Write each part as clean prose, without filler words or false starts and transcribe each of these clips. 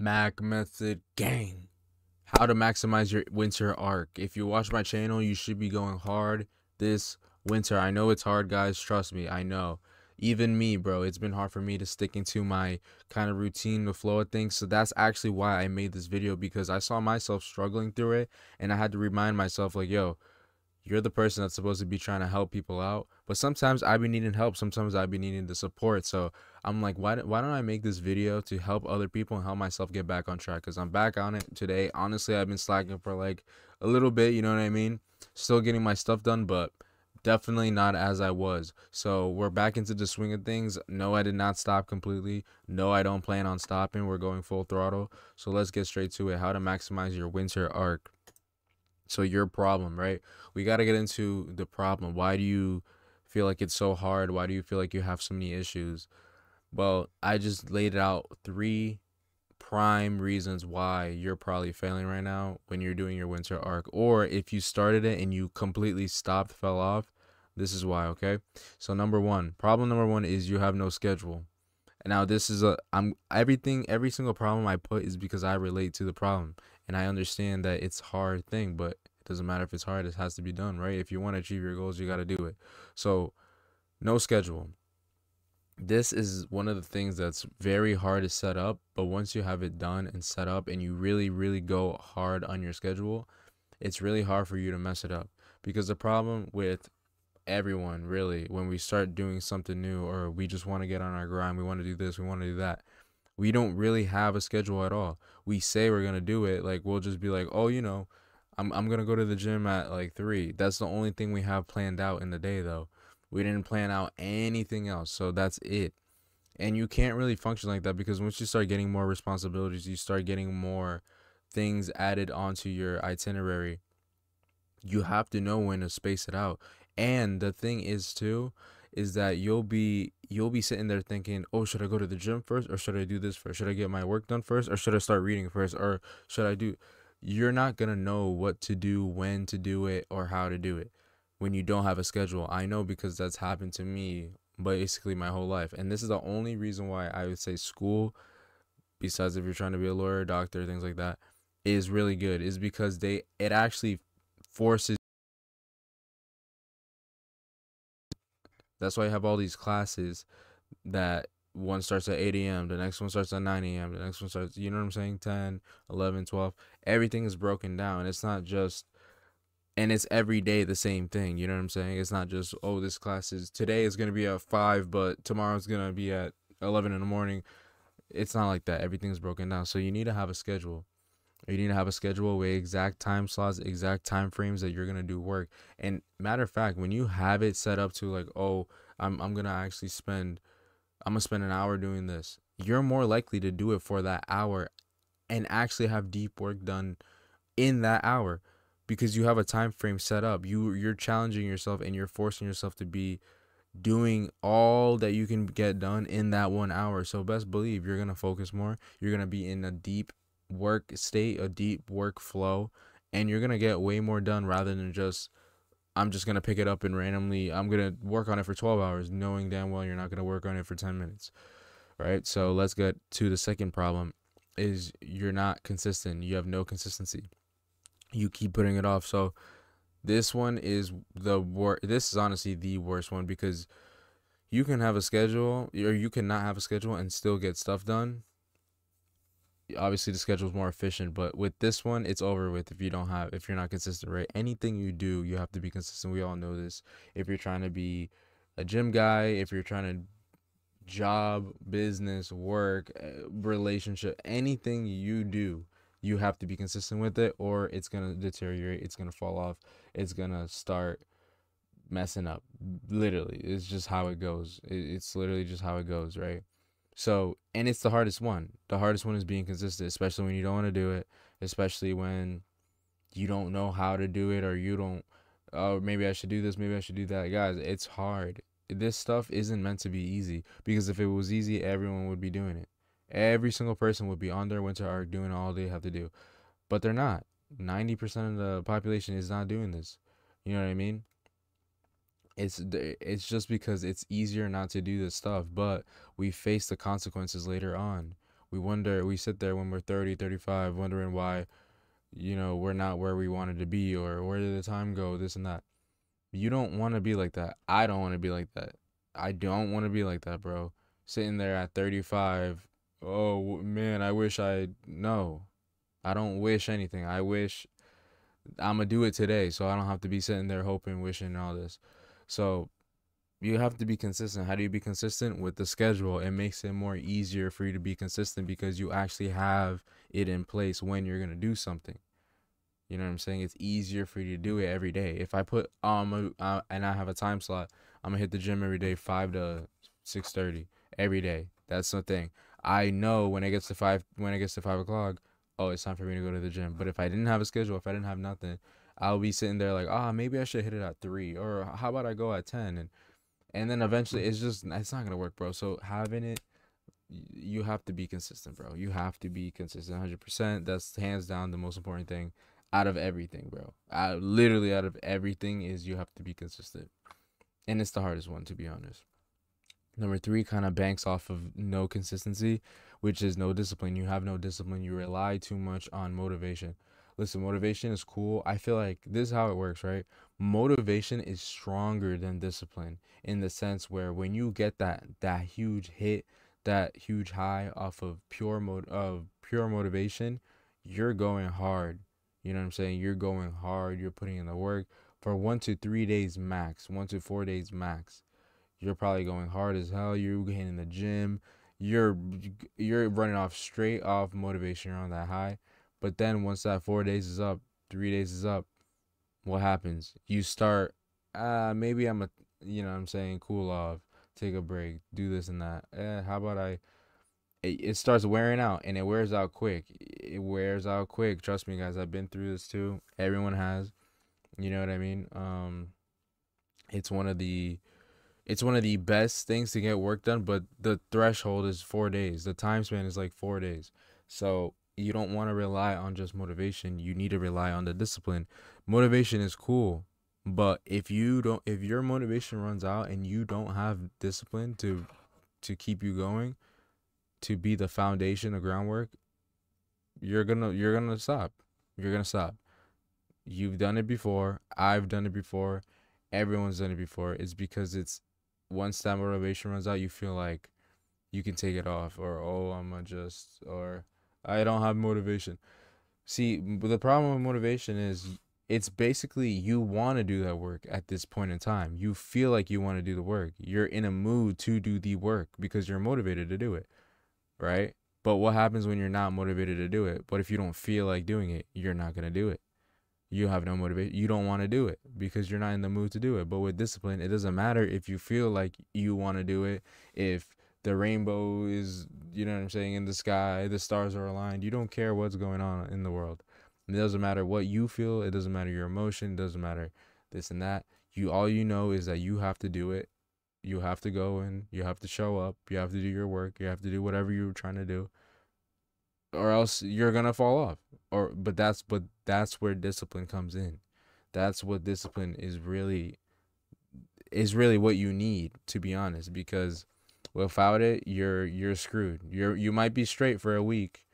Macmethod gang, how to maximize your winter arc. If you watch my channel, you should be going hard this winter. I know it's hard, guys, trust me. I know, even me, bro, it's been hard for me to stick into my kind of routine, the flow of things. So that's actually why I made this video, because I saw myself struggling through it, and I had to remind myself, like, yo, you're the person that's supposed to be trying to help people out, but sometimes I've been needing help, sometimes I've been needing the support. So I'm like, why don't I make this video to help other people and help myself get back on track? Because I'm back on it today. Honestly, I've been slacking for like a little bit, you know what I mean? Still getting my stuff done, but definitely not as I was. So we're back into the swing of things. No, I did not stop completely. No, I don't plan on stopping. We're going full throttle. So let's get straight to it. How to maximize your winter arc. So your problem, right? We got to get into the problem. Why do you feel like it's so hard? Why do you feel like you have so many issues? Well, I just laid out 3 prime reasons why you're probably failing right now when you're doing your winter arc, or if you started it and you completely stopped, fell off. This is why, okay? So problem number one is you have no schedule. And now this is every single problem I put is because I relate to the problem. And I understand that it's a hard thing, but it doesn't matter if it's hard, it has to be done, right? If you want to achieve your goals, you got to do it. So no schedule. This is one of the things that's very hard to set up, but once you have it done and set up and you really, really go hard on your schedule, it's really hard for you to mess it up. Because the problem with everyone, really, when we start doing something new, or we just want to get on our grind, we want to do this, we want to do that, we don't really have a schedule at all. We say we're going to do it. Like, we'll just be like, oh, you know, I'm going to go to the gym at like 3. That's the only thing we have planned out in the day, though. We didn't plan out anything else. So that's it. And you can't really function like that, because once you start getting more responsibilities, you start getting more things added onto your itinerary. You have to know when to space it out. And the thing is, too, is that you'll be sitting there thinking, oh, should I go to the gym first, or should I do this first? Should I get my work done first, or should I start reading first, or should I do? You're not gonna know what to do, when to do it, or how to do it when you don't have a schedule. I know, because that's happened to me basically my whole life. And this is the only reason why I would say school, besides if you're trying to be a lawyer, doctor, things like that, is really good, is because it actually forces. That's why you have all these classes that one starts at 8 a.m., the next one starts at 9 a.m., the next one starts, you know what I'm saying, 10, 11, 12. Everything is broken down. It's not just, and it's every day the same thing, you know what I'm saying? It's not just, oh, this class is, today is going to be at 5, but tomorrow's going to be at 11 in the morning. It's not like that. Everything's broken down. So you need to have a schedule. You need to have a schedule with exact time slots, exact time frames that you're going to do work. And matter of fact, when you have it set up to like, oh, I'm going to actually spend an hour doing this, you're more likely to do it for that hour and actually have deep work done in that hour, because you have a time frame set up. You're challenging yourself and you're forcing yourself to be doing all that you can get done in that 1 hour. So best believe you're going to focus more. You're going to be in a deep work state, a deep work flow, and you're gonna get way more done, rather than just, I'm just gonna pick it up and randomly I'm gonna work on it for 12 hours, knowing damn well you're not gonna work on it for 10 minutes, right? So let's get to the second problem, is you're not consistent. You have no consistency. You keep putting it off. So this one is the worst. This is honestly the worst one, because you can have a schedule, or you cannot have a schedule and still get stuff done. Obviously the schedule is more efficient, but with this one, it's over with if you're not consistent, right? Anything you do, you have to be consistent. We all know this. If you're trying to be a gym guy, if you're trying to job, business, work, relationship, anything you do, you have to be consistent with it, or it's gonna deteriorate, it's gonna fall off, it's gonna start messing up. Literally, it's just how it goes. It's literally just how it goes, right? So, and it's the hardest one. The hardest one is being consistent, especially when you don't want to do it, especially when you don't know how to do it, or you don't, oh, maybe I should do this, maybe I should do that. Guys, it's hard. This stuff isn't meant to be easy, because if it was easy, everyone would be doing it. Every single person would be on their winter arc doing all they have to do, but they're not. 90% of the population is not doing this. You know what I mean? It's just because it's easier not to do this stuff, but we face the consequences later on. we sit there when we're 30, 35, wondering why, you know, we're not where we wanted to be, or where did the time go, this and that. You don't want to be like that. I don't want to be like that. I don't want to be like that, bro. Sitting there at 35, oh, man, I wish I, no. I don't wish anything. I wish I'm going to do it today, so I don't have to be sitting there hoping, wishing, and all this. So you have to be consistent. How do you be consistent? With the schedule. It makes it more easier for you to be consistent because you actually have it in place when you're going to do something. You know what I'm saying? It's easier for you to do it every day. If I put and I have a time slot, I'm going to hit the gym every day, 5 to 6:30 every day. That's the thing. I know when it gets to 5 o'clock, oh, it's time for me to go to the gym. But if I didn't have a schedule, if I didn't have nothing, I'll be sitting there like, ah, oh, maybe I should hit it at 3, or how about I go at 10? And then eventually it's not going to work, bro. So having it, you have to be consistent, bro. You have to be consistent 100%. That's hands down the most important thing out of everything, bro. Literally out of everything is you have to be consistent. And it's the hardest one, to be honest. Number 3 kind of banks off of no consistency, which is no discipline. You have no discipline. You rely too much on motivation. Listen, motivation is cool. I feel like this is how it works, right? Motivation is stronger than discipline in the sense where when you get that huge hit, that huge high off of pure motivation, you're going hard. You know what I'm saying? You're going hard. You're putting in the work for 1 to 3 days max, 1 to 4 days max. You're probably going hard as hell. You're hitting the gym. You're running off straight off motivation. You're on that high. But then once that 4 days is up, 3 days is up, what happens? You start, maybe I'm a, you know what I'm saying, cool off, take a break, do this and that. How about it starts wearing out, and it wears out quick. It wears out quick. Trust me, guys, I've been through this too. Everyone has. You know what I mean? It's one of the best things to get work done, but the threshold is 4 days. The time span is like 4 days. So you don't want to rely on just motivation. You need to rely on the discipline. Motivation is cool, but if your motivation runs out and you don't have discipline to keep you going, to be the foundation, the groundwork, you're gonna stop. You're gonna stop. You've done it before. I've done it before. Everyone's done it before. It's because it's, once that motivation runs out, you feel like you can take it off, or, oh, or I don't have motivation. See, the problem with motivation is it's basically you want to do that work at this point in time. You feel like you want to do the work. You're in a mood to do the work because you're motivated to do it, right? But what happens when you're not motivated to do it? What if you don't feel like doing it? You're not going to do it. You have no motivation. You don't want to do it because you're not in the mood to do it. But with discipline, it doesn't matter if you feel like you want to do it. If the rainbow is, you know what I'm saying, in the sky, the stars are aligned, you don't care what's going on in the world. It doesn't matter what you feel. It doesn't matter your emotion. It doesn't matter this and that. All you know is that you have to do it. You have to go in. You have to show up. You have to do your work. You have to do whatever you're trying to do, or else you're gonna fall off. But that's where discipline comes in. That's what discipline is really what you need, to be honest, because without it, you're screwed. You might be straight for a week,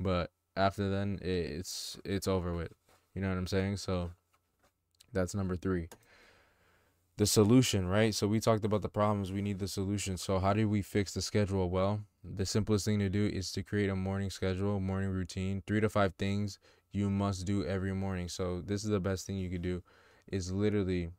but after then it's over with. You know what I'm saying? So that's number 3. The solution, right? So we talked about the problems. We need the solution. So how do we fix the schedule? Well, the simplest thing to do is to create a morning schedule, morning routine, 3 to 5 things you must do every morning. So this is the best thing you could do, is literally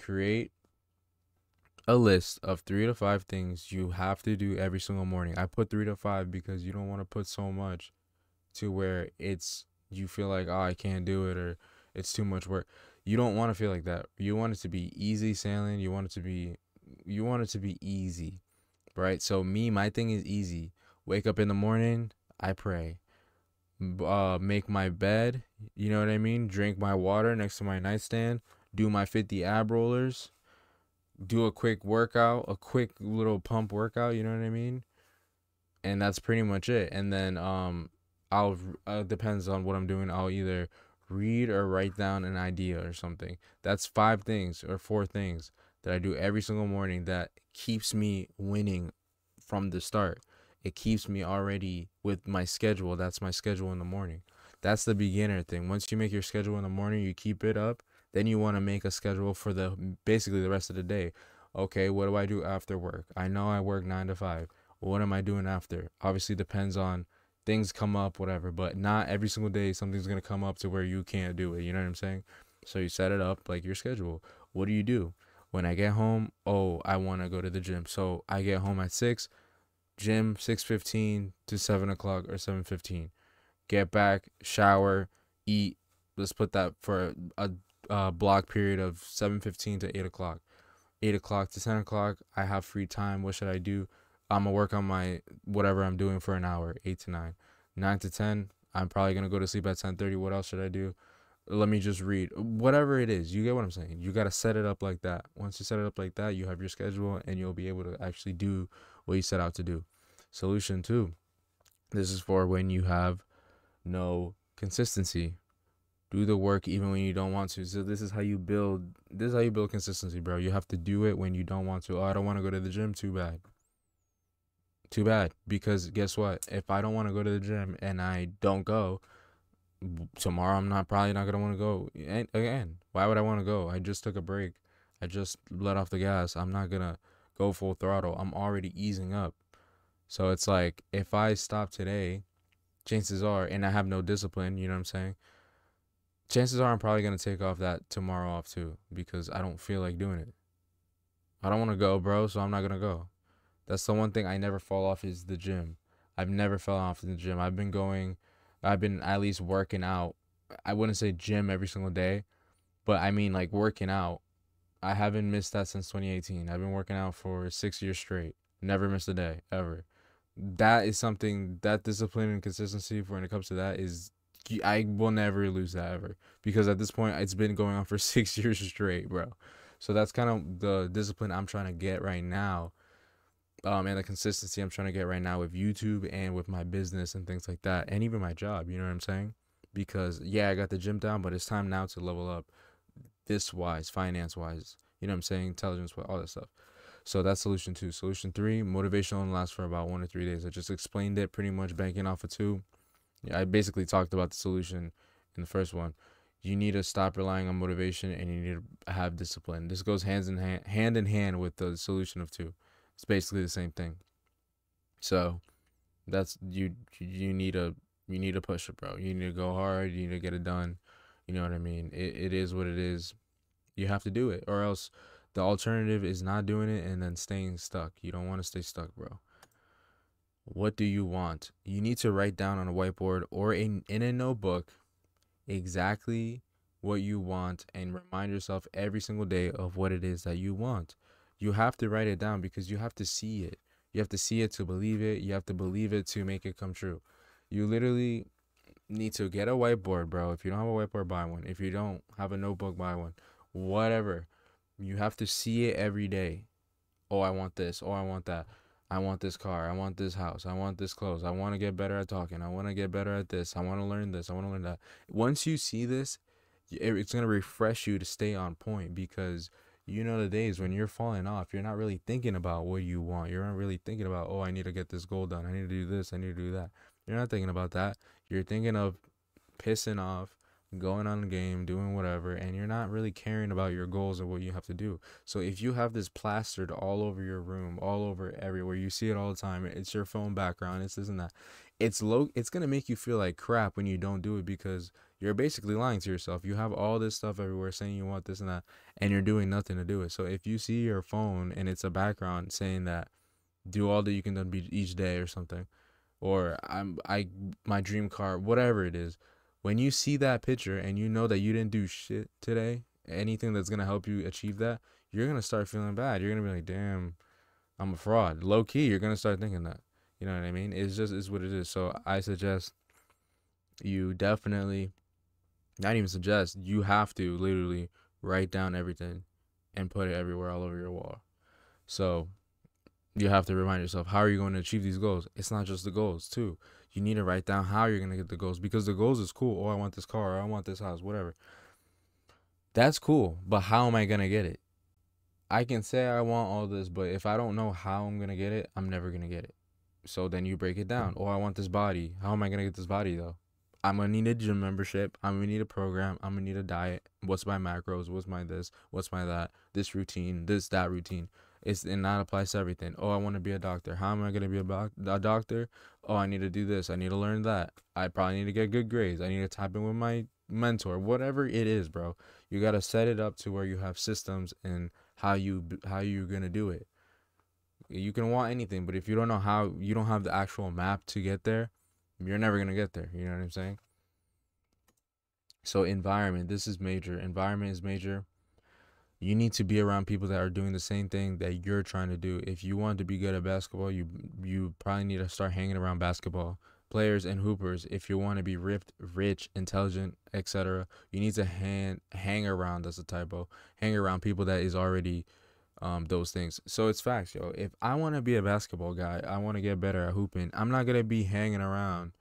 create a list of 3 to 5 things you have to do every single morning. I put 3 to 5 because you don't want to put so much to where you feel like, oh, I can't do it, or it's too much work. You don't want to feel like that. You want it to be easy sailing. You want it to be easy, right? So my thing is easy. Wake up in the morning, I pray. Make my bed, you know what I mean? Drink my water next to my nightstand. Do my 50 ab rollers. Do a quick workout, a quick little pump workout, you know what I mean? And that's pretty much it. And then I'll depends on what I'm doing. I'll either read or write down an idea or something. That's 5 things or 4 things that I do every single morning that keeps me winning from the start. it keeps me already with my schedule. That's my schedule in the morning. That's the beginner thing. Once you make your schedule in the morning, you keep it up. Then you want to make a schedule for basically the rest of the day. Okay, what do I do after work? I know I work 9 to 5. What am I doing after? Obviously depends on things come up, whatever, but not every single day something's going to come up to where you can't do it. You know what I'm saying? So you set it up like your schedule. What do you do? When I get home, oh, I want to go to the gym. So I get home at 6, gym 6:15 to 7 o'clock or 7:15. Get back, shower, eat. Let's put that for a block period of 7:15 to 8 o'clock. 8 o'clock to 10 o'clock, I have free time. What should I do? I'm going to work on my whatever I'm doing for an hour, 8 to 9. 9 to 10, I'm probably going to go to sleep at 10:30. What else should I do? Let me just read, whatever it is. You get what I'm saying? You got to set it up like that. Once you set it up like that, you have your schedule and you'll be able to actually do what you set out to do. Solution 2. This is for when you have no consistency. Do the work even when you don't want to. So this is how you build consistency, bro. You have to do it when you don't want to. Oh, I don't want to go to the gym. Too bad. Too bad. Because guess what? If I don't want to go to the gym and I don't go, tomorrow I'm probably not gonna want to go. And again, why would I want to go? I just took a break. I just let off the gas. I'm not gonna go full throttle. I'm already easing up. So it's like, if I stop today, chances are, and I have no discipline, you know what I'm saying, chances are I'm probably gonna take off that tomorrow off too, because I don't feel like doing it. I don't want to go, bro, so I'm not gonna go. That's the one thing I never fall off, is the gym. I've never fell off in the gym. I've been at least working out. I wouldn't say gym every single day, but I mean like working out. I haven't missed that since 2018. I've been working out for 6 years straight. Never missed a day, ever. That is something, that discipline and consistency when it comes to that is, I will never lose that ever. Because at this point, it's been going on for 6 years straight, bro. So that's kind of the discipline I'm trying to get right now. And the consistency I'm trying to get right now with YouTube and with my business and things like that, and even my job, you know what I'm saying? Because yeah, I got the gym down, but it's time now to level up this wise, finance wise, you know what I'm saying, intelligence, all that stuff. So that's solution 2. Solution 3, motivation only lasts for about 1 to 3 days. I just explained it pretty much banking off of 2. Yeah, I basically talked about the solution in the first one. You need to stop relying on motivation and you need to have discipline. This goes hand in hand with the solution of 2. It's basically the same thing. So that's, you need to push it, bro. You need to go hard. You need to get it done. You know what I mean? It is what it is. You have to do it, or else the alternative is not doing it and then staying stuck. You don't want to stay stuck, bro. What do you want? You need to write down on a whiteboard or in a notebook exactly what you want and remind yourself every single day of what it is that you want. You have to write it down because you have to see it. You have to see it to believe it. You have to believe it to make it come true. You literally need to get a whiteboard, bro. If you don't have a whiteboard, buy one. If you don't have a notebook, buy one. Whatever. You have to see it every day. Oh, I want this. Oh, I want that. I want this car. I want this house. I want this clothes. I want to get better at talking. I want to get better at this. I want to learn this. I want to learn that. Once you see this, it's going to refresh you to stay on point, because you know the days when you're falling off, you're not really thinking about what you want. You're not really thinking about, oh, I need to get this goal done. I need to do this. I need to do that. You're not thinking about that. You're thinking of pissing off, going on the game, doing whatever, and you're not really caring about your goals and what you have to do. So if you have this plastered all over your room, all over everywhere, you see it all the time. It's your phone background. It's this and that. It's going to make you feel like crap when you don't do it, because you're basically lying to yourself. You have all this stuff everywhere saying you want this and that, and you're doing nothing to do it. So if you see your phone and it's a background saying that do all that you can do each day or something, or my dream car, whatever it is, when you see that picture and you know that you didn't do shit today, anything that's going to help you achieve that, you're going to start feeling bad. You're going to be like, damn, I'm a fraud. Low key, you're going to start thinking that. You know what I mean? It's just, it's what it is. So I suggest you definitely... not even suggest, you have to literally write down everything and put it everywhere, all over your wall. So you have to remind yourself, how are you going to achieve these goals? It's not just the goals too. You need to write down how you're going to get the goals, because the goals is cool. Oh, I want this car, or I want this house, whatever. That's cool, but how am I going to get it? I can say I want all this, but if I don't know how I'm going to get it, I'm never going to get it. So then you break it down. Oh, I want this body. How am I going to get this body, though? I'm going to need a gym membership. I'm going to need a program. I'm going to need a diet. What's my macros? What's my this? What's my that? This routine, this, that routine. And that applies to everything. Oh, I want to be a doctor. How am I going to be a doctor? Oh, I need to do this. I need to learn that. I probably need to get good grades. I need to tap in with my mentor. Whatever it is, bro. You got to set it up to where you have systems and how you're going to do it. You can want anything, but if you don't know how, you don't have the actual map to get there, you're never going to get there. You know what I'm saying? So environment, this is major. Environment is major. You need to be around people that are doing the same thing that you're trying to do. If you want to be good at basketball, you probably need to start hanging around basketball players and hoopers. If you want to be ripped, rich, intelligent, etc., you need to hang around, that's a typo, hang around people that is already those things. So it's facts, yo. If I want to be a basketball guy, I want to get better at hooping, I'm not going to be hanging around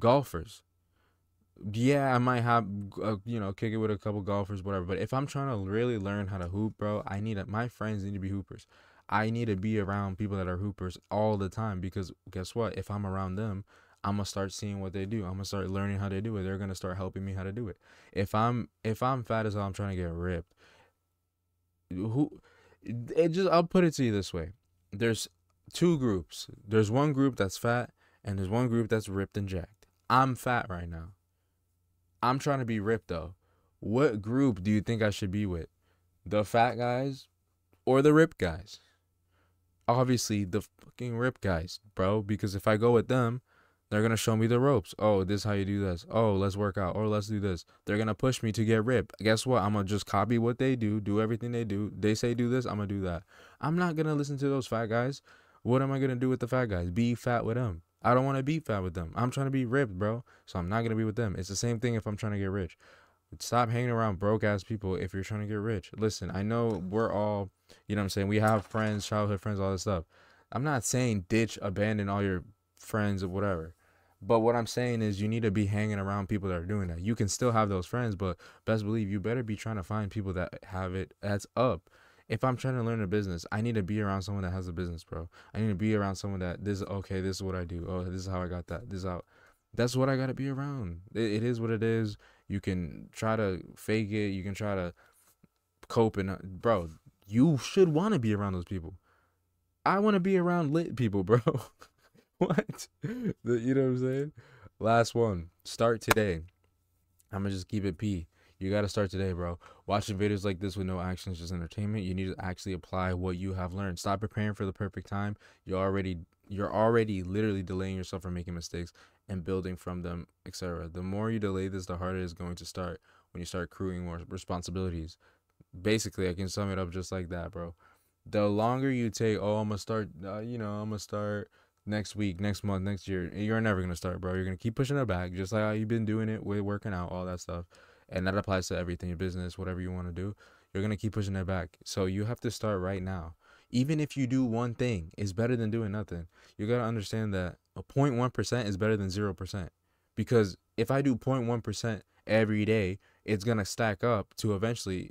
golfers. Yeah, I might have, kick it with a couple golfers, whatever. But if I'm trying to really learn how to hoop, bro, my friends need to be hoopers. I need to be around people that are hoopers all the time, because guess what? If I'm around them, I'm going to start seeing what they do. I'm going to start learning how they do it. They're going to start helping me how to do it. If I'm fat as hell, I'm trying to get ripped. I'll put it to you this way. There's two groups. There's one group that's fat, and there's one group that's ripped and jacked. I'm fat right now. I'm trying to be ripped, though. What group do you think I should be with? The fat guys or the ripped guys? Obviously, the fucking ripped guys, bro, because if I go with them, they're going to show me the ropes. Oh, this is how you do this. Oh, let's work out. Or let's do this. They're going to push me to get ripped. Guess what? I'm going to just copy what they do everything they do. They say do this, I'm going to do that. I'm not going to listen to those fat guys. What am I going to do with the fat guys? Be fat with them. I don't want to be fat with them. I'm trying to be ripped, bro. So I'm not going to be with them. It's the same thing if I'm trying to get rich. Stop hanging around broke-ass people if you're trying to get rich. Listen, I know we're all, you know what I'm saying, we have friends, childhood friends, all this stuff. I'm not saying abandon all your friends or whatever, but what I'm saying is you need to be hanging around people that are doing that. You can still have those friends, but best believe you better be trying to find people that have it that's up. If I'm trying to learn a business, I need to be around someone that has a business, bro. I need to be around someone that this is what I do. Oh, this is how I got that. This is how. That's what I gotta be around. It is what it is. You can try to fake it. You can try to cope, and bro, you should want to be around those people. I want to be around lit people, bro. What? You know what I'm saying? Last one. Start today. I'm gonna just keep it P. You got to start today, bro. Watching videos like this with no action is just entertainment. You need to actually apply what you have learned. Stop preparing for the perfect time. You're already literally delaying yourself from making mistakes and building from them, etc. The more you delay this, the harder it is going to start when you start accruing more responsibilities. Basically, I can sum it up just like that, bro. The longer you take, oh, I'm going to start, I'm going to start next week, next month, next year. You're never going to start, bro. You're going to keep pushing it back, just like how you've been doing it with working out, all that stuff. And that applies to everything, your business, whatever you want to do. You're going to keep pushing it back. So you have to start right now. Even if you do one thing, it's better than doing nothing. You got to understand that a 0.1% is better than 0%. Because if I do 0.1% every day, it's going to stack up to eventually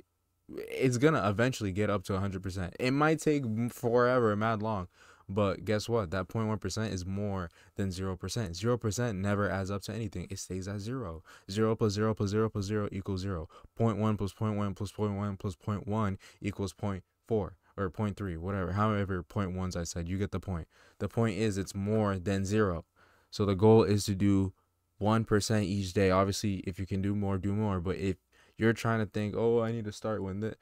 get up to 100%. It might take forever, mad long. But guess what? That 0.1% is more than 0%. 0% never adds up to anything. It stays at zero. 0 plus 0 plus 0 plus 0 equals 0. 0.1 plus 0.1 plus 0.1 plus 0.1 equals 0.4 or 0.3, whatever. However, 0.1s I said, you get the point. The point is it's more than zero. So the goal is to do 1% each day. Obviously, if you can do more. But if you're trying to think, oh, I need to start when that.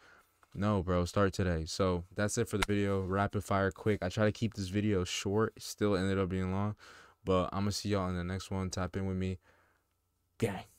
No, bro, start today. So that's it for the video. Rapid fire, quick. I try to keep this video short. It still ended up being long. But I'm going to see y'all in the next one. Tap in with me. Gang.